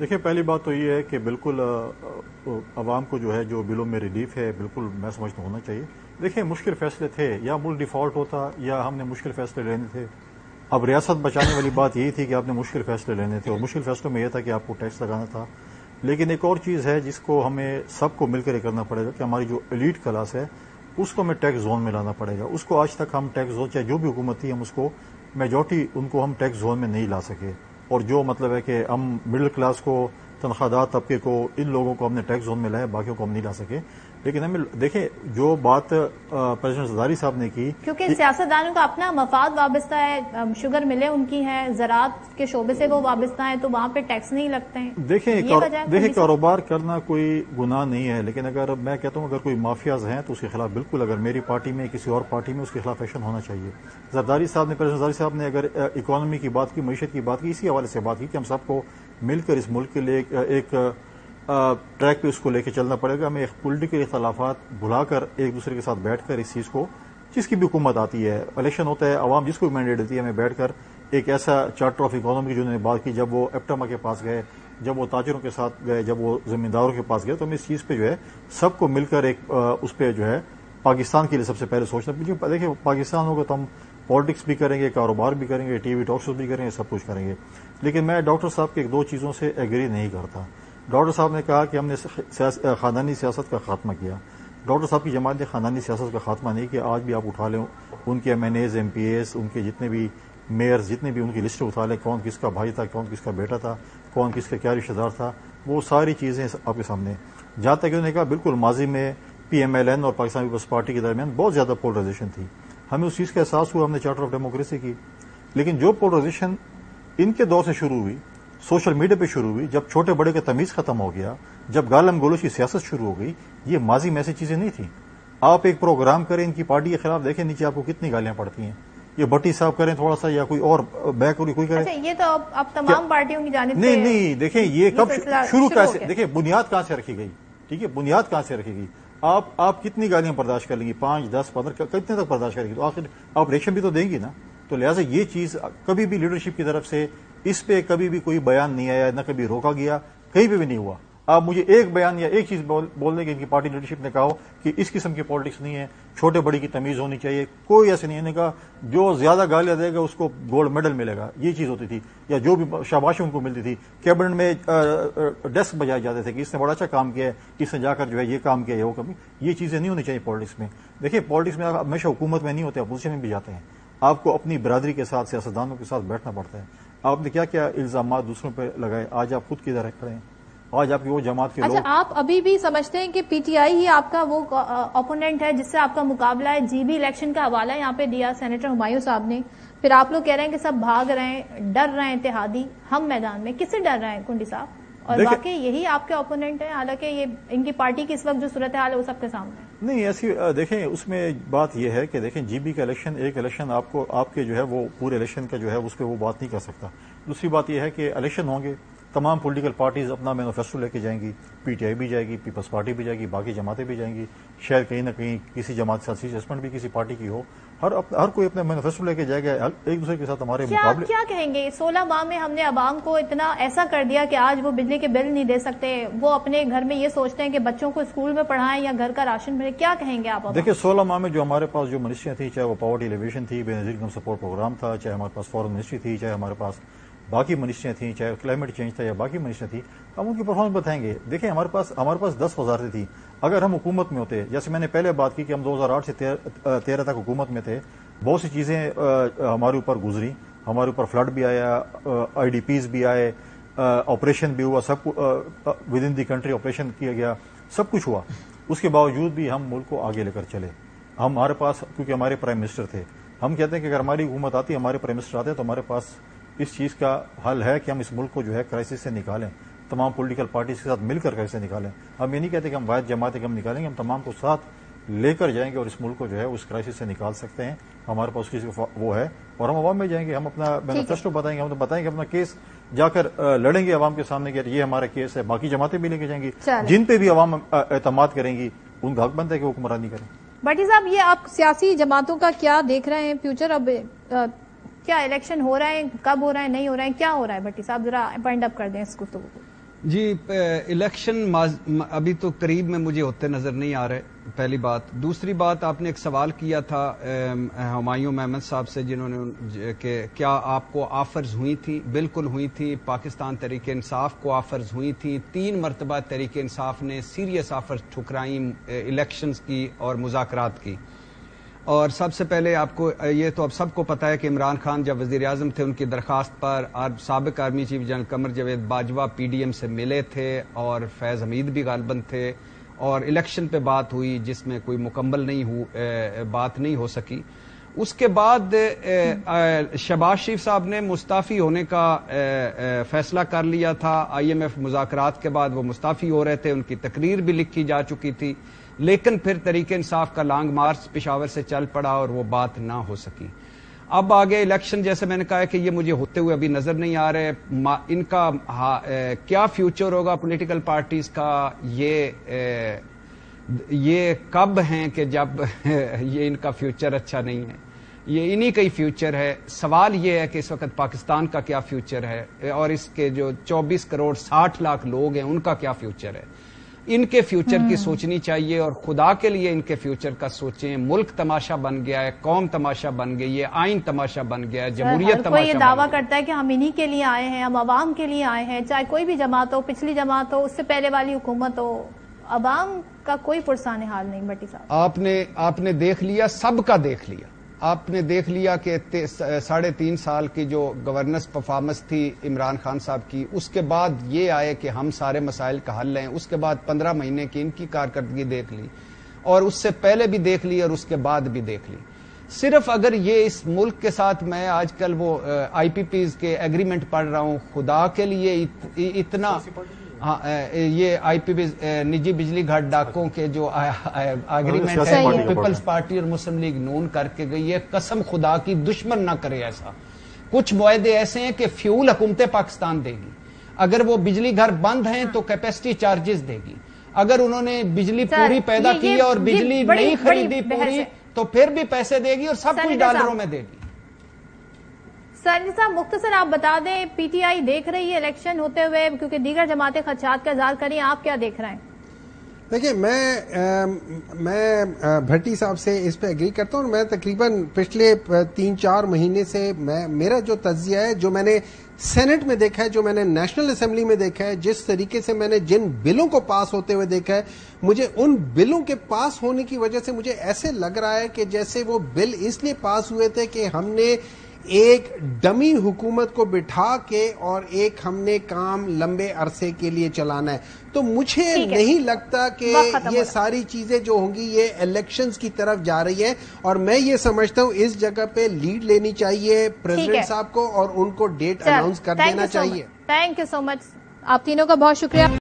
देखिए, पहली बात तो ये है कि बिल्कुल आवाम को जो है जो बिलों में रिलीफ है बिल्कुल मैं समझता होना चाहिए। देखिए, मुश्किल फैसले थे, या मुल्क डिफॉल्ट होता या हमने मुश्किल फैसले लेने थे। अब रियासत बचाने वाली बात यही थी कि आपने मुश्किल फैसले लेने थे, और मुश्किल फैसलों में यह था कि आपको टैक्स लगाना था। लेकिन एक और चीज़ है जिसको हमें सबको मिलकर ये करना पड़ेगा कि हमारी जो एलीट क्लास है उसको हमें टैक्स जोन में लाना पड़ेगा। उसको आज तक हम टैक्स जोन, चाहे जो भी हुकूमत थी, हम उसको मेजॉरिटी उनको हम टैक्स जोन में नहीं ला सके। और जो मतलब है कि हम मिडिल क्लास को, तनख्वाहदार तबके को, इन लोगों को हमने टैक्स जोन में लाया, बाकियों को हम नहीं ला सके। लेकिन हमें देखें जो बात प्रेसिडेंट ज़रदारी साहब ने की, क्योंकि सियासतदानों का अपना मफाद वाबस्ता है, शुगर मिले उनकी हैं, ज़राअत के शोबे से वो वाबस्ता है, तो वहाँ पे टैक्स नहीं लगते हैं। देखें कारोबार करना कोई गुनाह नहीं है, लेकिन अगर मैं कहता हूँ अगर कोई माफियाज हैं तो उसके खिलाफ बिल्कुल, अगर मेरी पार्टी में किसी और पार्टी में, उसके खिलाफ एक्शन होना चाहिए। ज़रदारी साहब ने, प्रेसिडेंट ज़रदारी साहब ने अगर इकोनॉमी की बात की, मईशत की बात की, इसी हवाले से बात की कि हम सबको मिलकर इस मुल्क के लिए एक ट्रैक पे उसको लेके चलना पड़ेगा। हमें एक पॉलिटिकल इख्तलाफात भुलाकर एक दूसरे के साथ बैठकर इस चीज़ को, जिसकी भी हुकूमत आती है, इलेक्शन होता है, आवाम जिसको भी मैंडेट देती है, हमें बैठकर एक ऐसा चार्टर ऑफ इकोनॉमी की जो उन्होंने बात की, जब वो एप्टमा के पास गए, जब वो ताजरों के साथ गए, जब वो जमींदारों के पास गए, तो हमें इस चीज़ पर जो है सबको मिलकर एक उस पर जो है पाकिस्तान के लिए सबसे पहले सोचना। देखिए, पाकिस्तान होगा तो हम पॉलिटिक्स भी करेंगे, कारोबार भी करेंगे, टीवी टॉक शो भी करेंगे, सब कुछ करेंगे। लेकिन मैं डॉक्टर साहब के एक दो चीज़ों से एग्री नहीं करता। डॉक्टर साहब ने कहा कि हमने खानदानी सियासत का खात्मा किया। डॉक्टर साहब की जमात ने खानदानी सियासत का खात्मा नहीं किया। आज भी आप उठा लें उनके MNAs, MPAs, उनके जितने भी मेयर्स, जितने भी उनकी लिस्ट उठा लें, कौन किसका भाई था, कौन किसका बेटा था, कौन किसका क्या रिश्तेदार था, वो सारी चीज़ें आपके सामने। जहाँ तक उन्होंने कहा, बिल्कुल माजी में PMLN और पाकिस्तान पीपल्स पार्टी के दरमियान बहुत ज़्यादा पोलराइजेशन थी, हमें उस चीज़ का एहसास हुआ, हमने चार्टर ऑफ डेमोक्रेसी की। लेकिन जो पोलराइजेशन इनके दौर से शुरू हुई, सोशल मीडिया पे शुरू हुई, जब छोटे बड़े का तमीज़ खत्म हो गया, जब गालम गलोच की सियासत शुरू हो गई, ये माजी में ऐसी चीज़ें नहीं थी। आप एक प्रोग्राम करें इनकी पार्टी के खिलाफ, देखें नीचे आपको कितनी गालियां पड़ती हैं, ये भट्टी साहब करें थोड़ा सा, या कोई और बैक कोई करें। अच्छा, ये तो अब तमाम पार्टियों की जानिब से नहीं। देखें ये कब शुरू, कैसे, देखिए बुनियाद कहाँ से रखी गई, ठीक है, बुनियाद कहाँ से रखी गई। आप कितनी गालियां बर्दाश्त कर लेंगी, 5, 10, 15 कितने तक बर्दाश्त करेंगी, तो आखिर आप रिएक्शन भी तो देंगी ना। तो लिहाजा ये चीज़ कभी भी लीडरशिप की तरफ से इस पे कभी भी कोई बयान नहीं आया, ना कभी रोका गया, कहीं पे भी नहीं हुआ। आप मुझे एक बयान या एक चीज़ बोलने की इनकी पार्टी लीडरशिप ने कहा हो कि इस किस्म की पॉलिटिक्स नहीं है, छोटे बड़ी की तमीज़ होनी चाहिए, कोई ऐसे नहीं है। जो ज़्यादा गालियां देगा उसको गोल्ड मेडल मिलेगा, ये चीज़ होती थी, या जो भी शाबाशी उनको मिलती थी, कैबिनेट में डेस्क बजाए जाते थे कि इसने बड़ा अच्छा काम किया है, इसने जाकर जो है ये काम किया है, वो कभी ये चीज़ें नहीं होनी चाहिए पॉलिटिक्स में। देखिए, पॉलिटिक्स में आप हमेशा हुकूमत में नहीं होते, अपोजिशन में भी जाते हैं, आपको अपनी बरादरी के साथ, सियासतदानों के साथ बैठना पड़ता है। आपने क्या क्या इल्जाम दूसरों पर लगाए, आज आप खुद किधर खड़े हैं, आज आपकी वो जमात के लोग। अच्छा, आप अभी भी समझते हैं कि PTI ही आपका वो ओपोनेंट है जिससे आपका मुकाबला है? GB इलेक्शन का हवाला यहाँ पे दिया सेनेटर हुमायूं साहब ने, फिर आप लोग कह रहे हैं कि सब भाग रहे हैं, डर रहे हैं, इत्तेहादी हम मैदान में, किससे डर रहे हैं कुंडी साहब? और बाकी यही आपके ओपोनेंट है, हालांकि ये इनकी पार्टी की इस वक्त जो सूरत हाल है वो सबके सामने नहीं ऐसी। देखें, उसमें बात यह है कि देखें, GB का इलेक्शन एक इलेक्शन आपको आपके जो है वो पूरे इलेक्शन का जो है उस पर वो बात नहीं कर सकता। दूसरी बात यह है कि इलेक्शन होंगे, तमाम पॉलिटिकल पार्टीज अपना मैनिफेस्टो लेके जाएंगी, PTI भी जाएगी, पीपल्स पार्टी भी जाएगी, बाकी जमातें भी जाएंगी, शायद कहीं ना कहीं किसी जमात से एडजस्टमेंट भी किसी पार्टी की हो, हर कोई अपना मैनिफेस्टो लेके जाएगा, एक दूसरे के साथ हमारे मुकाबले। क्या कहेंगे, 16 माह में हमने आवाम को इतना ऐसा कर दिया कि आज वो बिजली के बिल नहीं दे सकते, वो अपने घर में ये सोचते हैं कि बच्चों को स्कूल में पढ़ाएं या घर का राशन भरे, क्या कहेंगे आप? देखिए, 16 माह में जो हमारे पास जो मिनिस्ट्रियां थी, चाहे वो पॉवर्टी एलिवेशन थी, बेनजीर इनकम सपोर्ट प्रोग्राम था, चाहे हमारे पास फॉरेन मिनिस्ट्री थी, चाहे हमारे पास बाकी मनीषियाँ थी, चाहे क्लाइमेट चेंज था या बाकी मनीषियाँ थी, हम उनकी परफॉर्मेंस बताएंगे। देखें, हमारे पास 10 वजारतें थी। अगर हम हुकूमत में होते, जैसे मैंने पहले बात की कि हम 2008 से 13 तक हुकूमत में थे, बहुत सी चीज़ें हमारे ऊपर गुजरी, हमारे ऊपर फ्लड भी आया, IDPs भी आए, ऑपरेशन भी हुआ, सब within the country operation किया गया, सब कुछ हुआ। उसके बावजूद भी हम मुल्क को आगे लेकर चले। हमारे पास, क्योंकि हमारे प्राइम मिनिस्टर थे, हम कहते हैं कि अगर हमारी हुकूमत आती, हमारे प्राइम मिनिस्टर आते, तो हमारे पास इस चीज़ का हल है कि हम इस मुल्क को जो है क्राइसिस से निकालें, तमाम पॉलिटिकल पार्टीज के साथ मिलकर क्राइसिस से निकालें। हम ये नहीं कहते कि हम वायद जमात के हम निकालेंगे, हम तमाम को साथ लेकर जाएंगे और इस मुल्क को जो है उस क्राइसिस से निकाल सकते हैं, हमारे पास किसी वो है, और हम आवाम में जाएंगे, हम अपना मैनिफेस्टो बताएंगे, हम तो बताएंगे अपना केस, जाकर लड़ेंगे आवाम के सामने कि ये हमारा केस है। बाकी जमातें भी लेके जाएंगी, जिन पे भी आवाम एतमाद करेंगी, उनका हक बनता है कि वो हुक्मरानी करें। भाटी साहब, ये आप सियासी जमातों का क्या देख रहे हैं फ्यूचर? अब क्या इलेक्शन हो रहा है, कब हो रहा है, नहीं हो रहा है, क्या हो रहा है? भट्टी साहब, जरा पॉइंट अप कर दें इस गुफ्तगू को। जी इलेक्शन अभी तो करीब में मुझे होते नजर नहीं आ रहे, पहली बात। दूसरी बात, आपने एक सवाल किया था हुमायूं अहमद साहब से, जिन्होंने कि क्या आपको ऑफर्स हुई थी। बिल्कुल हुई थी, पाकिस्तान तहरीक इंसाफ को ऑफर्स हुई थी। 3 मरतबा तहरीक इंसाफ ने सीरियस ऑफर्स ठुकराई इलेक्शंस की और मुज़ाकरात की। और सबसे पहले आपको ये तो अब सबको पता है कि इमरान खान जब वज़ीर आज़म थे, उनकी दरख्वास्त पर साबिक army chief general Qamar Javed Bajwa PDM से मिले थे और फैज़ हमीद भी गालबन थे, और इलेक्शन पे बात हुई जिसमें कोई मुकम्मल नहीं बात नहीं हो सकी। उसके बाद शहबाज शरीफ साहब ने मुस्ताफ़ी होने का फैसला कर लिया था। IMF मुज़ाकरात के बाद वो मुस्ताफ़ी हो रहे थे, उनकी तकरीर भी लिखी जा चुकी थी, लेकिन फिर तहरीक इंसाफ का लॉन्ग मार्च पेशावर से चल पड़ा और वो बात ना हो सकी। अब आगे इलेक्शन, जैसे मैंने कहा है कि ये मुझे होते हुए अभी नजर नहीं आ रहे। इनका क्या फ्यूचर होगा पॉलिटिकल पार्टीज का, ये कब हैं कि जब ये इनका फ्यूचर अच्छा नहीं है, ये इन्हीं का ही फ्यूचर है। सवाल ये है कि इस वक्त पाकिस्तान का क्या फ्यूचर है और इसके जो 24 करोड़ 60 लाख लोग हैं उनका क्या फ्यूचर है। इनके फ्यूचर की सोचनी चाहिए और खुदा के लिए इनके फ्यूचर का सोचें। मुल्क तमाशा बन गया है, कौम तमाशा बन गई है, आइन तमाशा बन गया है, जमहूरियत तमाशा। ये दावा करता है कि हम इन्हीं के लिए आए हैं, हम आवाम के लिए आए हैं, चाहे कोई भी जमात हो, पिछली जमात हो, उससे पहले वाली हुकूमत हो, आवाम का कोई फुर्सान हाल नहीं। भट्टी साहब, आपने देख लिया, सबका देख लिया। आपने देख लिया कि 3.5 साल की जो गवर्नेंस परफॉर्मेंस थी इमरान खान साहब की, उसके बाद ये आए कि हम सारे मसाइल का हल लें। उसके बाद 15 महीने की इनकी कारकर्दगी देख ली, और उससे पहले भी देख ली और उसके बाद भी देख ली। सिर्फ अगर ये इस मुल्क के साथ, मैं आजकल वो IPPs के एग्रीमेंट पढ़ रहा हूं, खुदा के लिए इतना हाँ, ये IPP निजी बिजली घाट डाकों के जो एग्रीमेंट है, पीपल्स पार्टी और मुस्लिम लीग नून करके गई है। कसम खुदा की, दुश्मन ना करे ऐसा। कुछ वायदे ऐसे हैं कि फ्यूल हुकूमत पाकिस्तान देगी, अगर वो बिजली घर बंद हैं तो कैपेसिटी चार्जेस देगी। अगर उन्होंने बिजली पूरी पैदा की और बिजली नहीं खरीदी पूरी तो फिर भी पैसे देगी और सब कुछ डॉलरों में देगी। सरनी साहब, मुख्तसर आप बता दें, PTI देख रही है इलेक्शन होते हुए, क्योंकि दीगर जमातें खदशात का इजहार करें, आप क्या देख रहे हैं? देखिए, मैं भट्टी साहब से इस पे एग्री करता हूँ। मैं तकरीबन पिछले 3-4 महीने से मेरा जो तज्जिया है, जो मैंने सेनेट में देखा है, जो मैंने नेशनल असेंबली में देखा है, जिस तरीके से मैंने जिन बिलों को पास होते हुए देखा है, मुझे उन बिलों के पास होने की वजह से मुझे ऐसे लग रहा है कि जैसे वो बिल इसलिए पास हुए थे कि हमने एक डमी हुकूमत को बिठा के और एक हमने काम लंबे अरसे के लिए चलाना है। तो मुझे नहीं लगता कि ये सारी चीजें जो होंगी ये इलेक्शंस की तरफ जा रही है, और मैं ये समझता हूँ इस जगह पे लीड लेनी चाहिए प्रेसिडेंट साहब को और उनको डेट अनाउंस कर देना चाहिए। थैंक यू सो मच, आप तीनों का बहुत शुक्रिया।